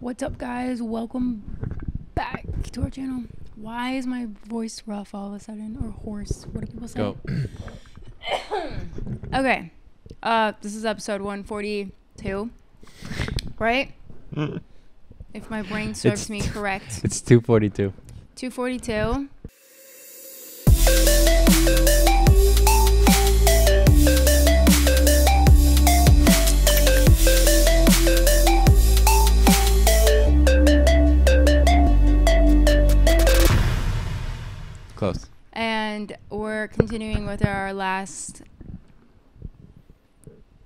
What's up, guys? Welcome back to our channel. Why is my voice rough all of a sudden, or hoarse? What do people say? Go. Okay. This is episode 142, right? If my brain serves me correct. It's 242. 242. Close. And we're continuing with our last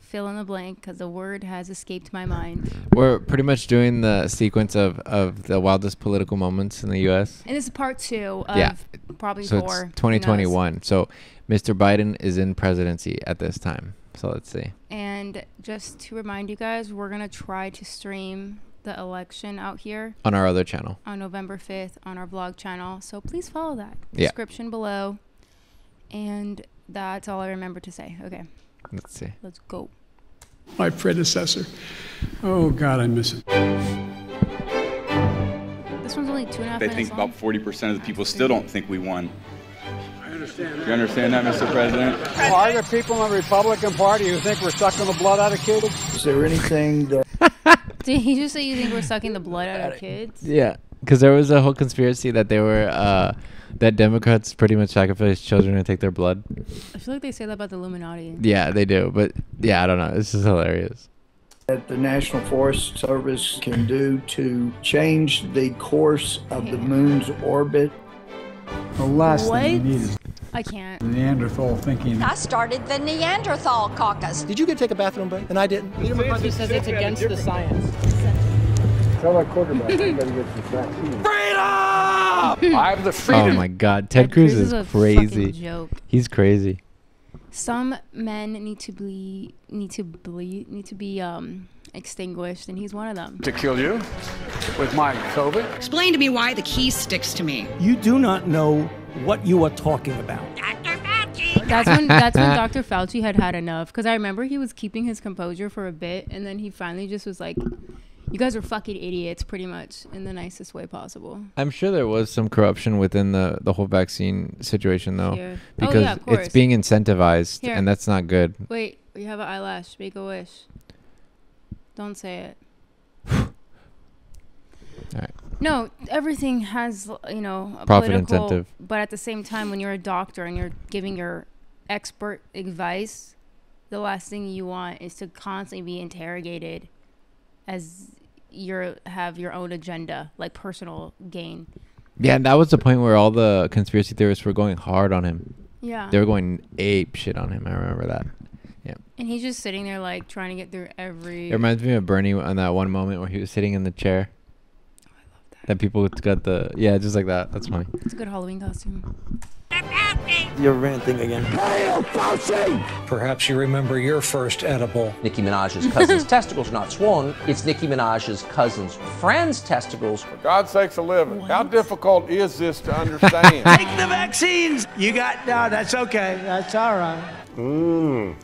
fill in the blank because the word has escaped my mind. We're pretty much doing the sequence of the wildest political moments in the U.S. And this is part two of probably so four. It's 2021. So Mr. Biden is in presidency at this time. So let's see. And just to remind you guys, we're going to try to stream the election out here on our other channel on November 5th on our vlog channel, so please follow that description below. And that's all I remember to say. Okay, let's see, let's go. My predecessor, oh god, I miss it. This one's only 2.5 minutes long. They think about 40% of the people still don't think we won. I understand that. You understand that, Mr. President? Are there people in the Republican Party who think we're sucking the blood out of kids? Is there anything that did he just say you think we're sucking the blood out of kids? Yeah, because there was a whole conspiracy that they were, that Democrats pretty much sacrifice children to take their blood. I feel like they say that about the Illuminati. Yeah, they do. But yeah, I don't know. This is hilarious. That the National Forest Service can do to change the course of the moon's orbit. The last thing we need is Neanderthal thinking. I started the Neanderthal caucus. Did you get to take a bathroom break? And I didn't. Peter McCarthy says it's against the science. Tell our quarterback I gotta get some vaccine. Freedom! I have the freedom. Oh my God, Ted Cruz is crazy. Joke. He's crazy. Some men need to be extinguished, and he's one of them. To kill you with my COVID. Explain to me why the key sticks to me. You do not know what you are talking about. Dr. Fauci. That's when Dr. Fauci had enough, because I remember he was keeping his composure for a bit, and then he finally just was like, you guys are fucking idiots, pretty much, in the nicest way possible. I'm sure there was some corruption within the whole vaccine situation, though, because it's being incentivized, and that's not good. Wait, you have an eyelash. Make a wish. Don't say it. All right. No, everything has, you know, a profit incentive. But at the same time, when you're a doctor and you're giving your expert advice, the last thing you want is to constantly be interrogated as you have your own agenda, like personal gain. Yeah, and that was the point where all the conspiracy theorists were going hard on him. Yeah. They were going ape shit on him. I remember that. Yeah. And he's just sitting there, like, trying to get through every... It reminds me of Bernie on that one moment where he was sitting in the chair. That people got the, yeah, just like that. That's funny. It's a good Halloween costume. You're ranting again. Perhaps you remember your first edible. Nicki Minaj's cousin's testicles, not swollen. It's Nicki Minaj's cousin's friend's testicles. For God's sakes, living. How difficult is this to understand? Take the vaccines. You got, no, that's okay. That's all right. Mmm.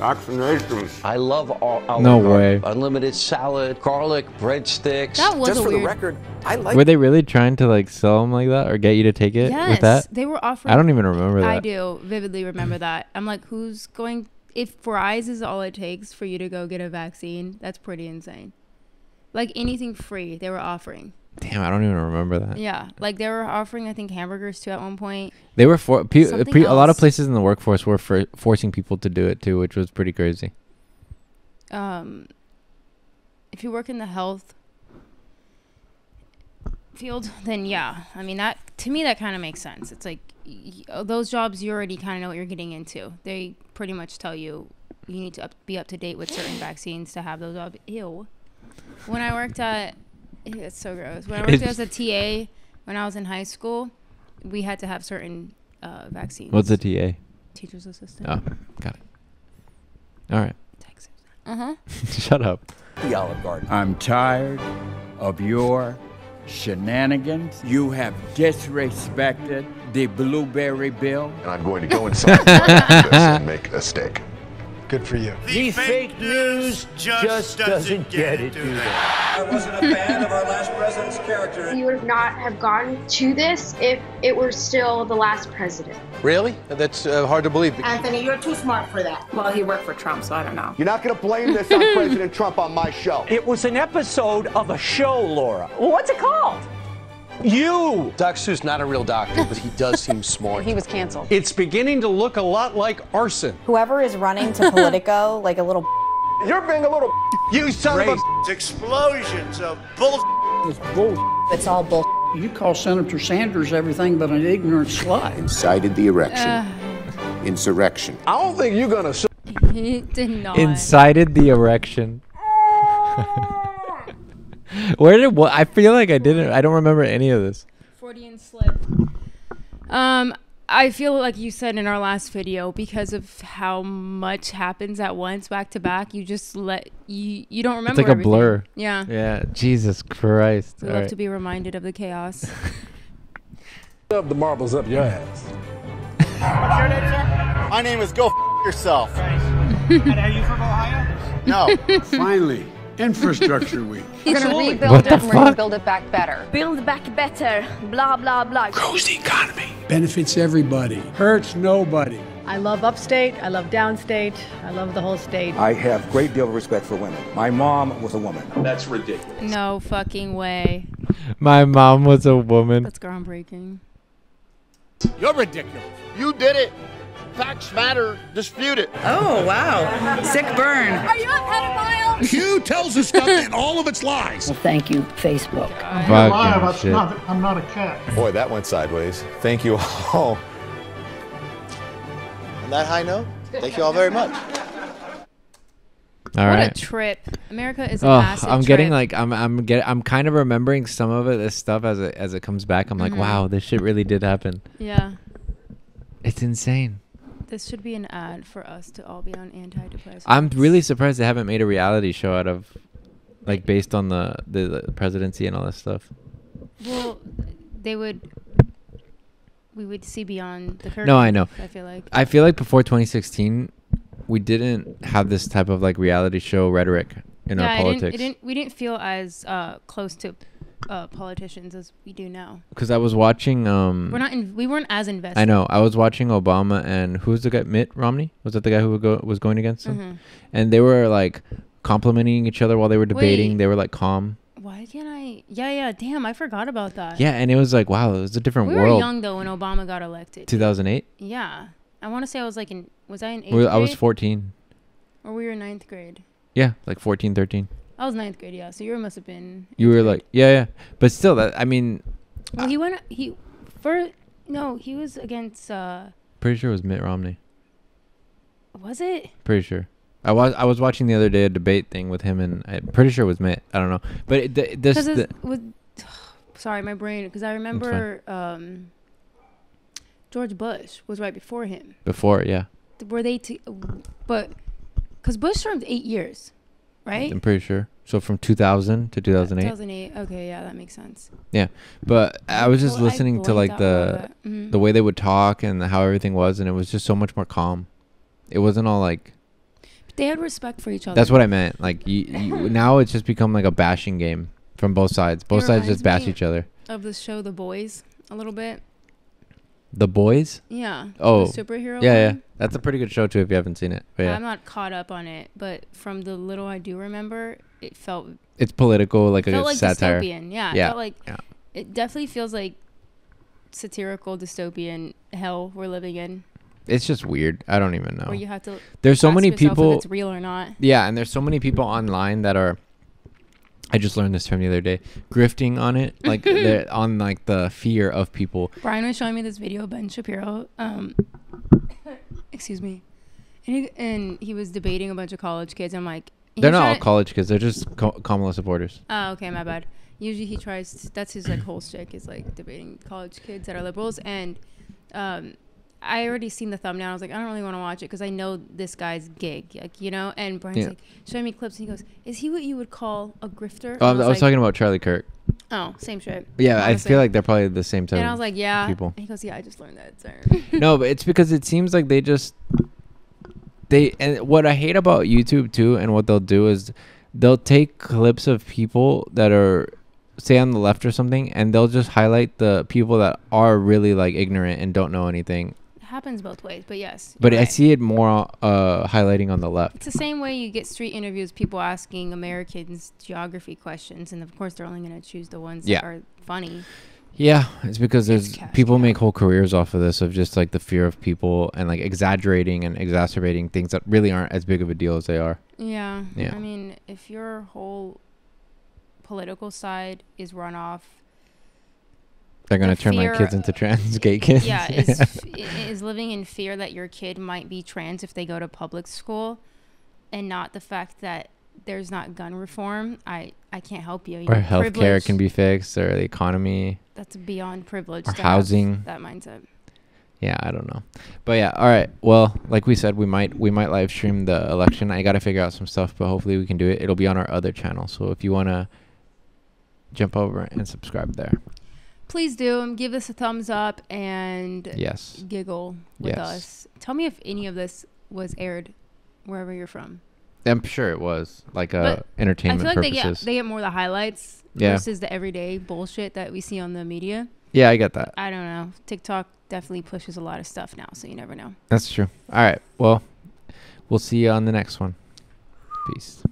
I love all no way. Unlimited salad, garlic, breadsticks. That was just for the record. I like. Were they really trying to like sell them like that, or get you to take it with that? They were offering. I don't even remember that. I do vividly remember that. I'm like, who's going? If fries is all it takes for you to go get a vaccine, that's pretty insane. Like anything free, they were offering. Damn, I don't even remember that. Yeah, like they were offering, I think, hamburgers too at one point. They were a lot of places in the workforce were forcing people to do it too, which was pretty crazy. If you work in the health field, then yeah, I mean that to me that kind of makes sense. It's like those jobs you already kind of know what you're getting into. They pretty much tell you you need to be up to date with certain vaccines to have those jobs. Ew. When I worked at it's so gross. When I worked as a TA, when I was in high school, we had to have certain vaccines. What's a TA? Teacher's assistant. Oh, got it. All right. Texas. Uh-huh. Shut up. The Olive Garden. I'm tired of your shenanigans. You have disrespected the blueberry bill. And I'm going to go inside and make a steak. Good for you. The fake news just doesn't get it either. I wasn't a fan of our last president's character. You would not have gotten to this if it were still the last president. Really? That's hard to believe. Anthony, you're too smart for that. Well, he worked for Trump, so I don't know. You're not going to blame this on President Trump on my show. It was an episode of a show, Laura. Well, what's it called? You! Doc Seuss, not a real doctor, but he does seem smart. He was canceled. It's beginning to look a lot like arson. Whoever is running to Politico, like a little You're being a little You son of a explosions of bullshit. It's bullshit. It's all bullshit. You call Senator Sanders everything but an ignorant slut. Incited the erection. Insurrection. I don't think you're gonna He did not. Incited the erection. Where did what? I feel like I didn't. I don't remember any of this. Freudian slip. I feel like you said in our last video, because of how much happens at once, back to back. You just let you don't remember. It's like everything. A blur. Yeah. Yeah. Jesus Christ. We love to be reminded of the chaos. Up the marbles up your ass. What's your name, sir? My name is Go F Yourself. And are you from Ohio? No. Finally. Infrastructure week. We're gonna rebuild it and we're gonna build it back better. Build back better. Blah blah blah. Grows the economy. Benefits everybody. Hurts nobody. I love upstate. I love downstate. I love the whole state. I have a great deal of respect for women. My mom was a woman. That's ridiculous. No fucking way. My mom was a woman. That's groundbreaking. You're ridiculous. You did it. Facts matter. Dispute it. Oh, wow. Sick burn. Are you a pedophile? Q tells us stuff and all of its lies. Well, thank you, Facebook. I'm not a cat. Boy, that went sideways. Thank you all. On that high note, thank you all very much. All right. What a trip. America is a massive trip. I'm kind of remembering some of it, this stuff as it comes back. I'm like, wow, this shit really did happen. Yeah. It's insane. This should be an ad for us to all be on antidepressants. I'm really surprised they haven't made a reality show out of, like, based on the presidency and all that stuff. Well, they would. We would see beyond the curtain. No, I know. I feel like before 2016, we didn't have this type of like reality show rhetoric in our politics. We didn't feel as close to politicians as we do now, because I was watching we weren't as invested. I know. I was watching Obama and who was the guy, Mitt Romney, was that the guy who was going against him? And they were like complimenting each other while they were debating. They were like calm. Why can't I damn, I forgot about that. Yeah, and it was like, wow, it was a different world. We were young though when Obama got elected. 2008. Yeah, I want to say I was like in, was I in eighth grade? I was 14, or we were in ninth grade. Yeah, like 14, 13. I was ninth grade, yeah. So you must have been. You were like, yeah. But still, that, I mean. Well, he went. He was against. Pretty sure it was Mitt Romney. Was it? Pretty sure. I was watching the other day a debate thing with him, and I'm pretty sure it was Mitt. I don't know, but sorry, my brain, because I remember George Bush was right before him. Before, yeah. Were they because Bush served 8 years. Right? I'm pretty sure. So from 2000 to 2008. 2008. Okay, yeah, that makes sense. Yeah, but I was just listening to like the way they would talk and how everything was, and it was just so much more calm. It wasn't all like. But they had respect for each other. That's what I meant. Like now, it's just become like a bashing game from both sides. Both sides just bash each other. Of the show, The Boys, a little bit. The Boys? Yeah. Oh. The superhero one. Yeah. That's a pretty good show, too, if you haven't seen it. But yeah. I'm not caught up on it, but from the little I do remember, it felt... It's political, like a satire. Dystopian, yeah. It felt like... Yeah. It definitely feels like satirical, dystopian hell we're living in. It's just weird. I don't even know. Where you have to there's so many people if it's real or not. Yeah, and there's so many people online that are... I just learned this term the other day. Grifting on it, like on like the fear of people. Brian was showing me this video, Ben Shapiro. Excuse me, and he was debating a bunch of college kids. I'm like, they're not all college kids. They're just Kamala supporters. Oh, okay, my bad. Usually he tries. That's his like whole shtick is like debating college kids that are liberals. And I already seen the thumbnail. I was like, I don't really want to watch it because I know this guy's gig, like, you know. And Brian's like showing me clips, and he goes, "Is he what you would call a grifter?" Oh, I was talking about Charlie Kirk. Oh, same shit. Yeah, honestly. I feel like they're probably the same type. And I was like, yeah. People. And he goes, yeah, I just learned that term. No, but it's because it seems like they and what I hate about YouTube too, and what they'll do is they'll take clips of people that are, say, on the left or something, and they'll just highlight the people that are really like ignorant and don't know anything. It happens both ways, but yes. But I see it more highlighting on the left. It's the same way you get street interviews, people asking Americans geography questions, and of course they're only going to choose the ones that are funny. Yeah, it's because there's people make whole careers off of this, of just like the fear of people and like exaggerating and exacerbating things that really aren't as big of a deal as they are. Yeah. Yeah. I mean, if your whole political side is run off, they're going to turn my kids into trans gay kids. Yeah. Is living in fear that your kid might be trans if they go to public school, and not the fact that there's not gun reform. I can't help you. Or healthcare can be fixed, or the economy. That's beyond privilege. Or housing. That mindset. Yeah, I don't know, but yeah. All right. Well, like we said, we might live stream the election. I got to figure out some stuff, but hopefully we can do it. It'll be on our other channel, so if you want to jump over and subscribe there, please do. Give us a thumbs up and giggle with us. Tell me if any of this was aired wherever you're from. I'm sure it was, like, entertainment purposes. I feel like they get more of the highlights versus the everyday bullshit that we see on the media. Yeah, I get that. I don't know. TikTok definitely pushes a lot of stuff now, so you never know. That's true. All right. Well, we'll see you on the next one. Peace.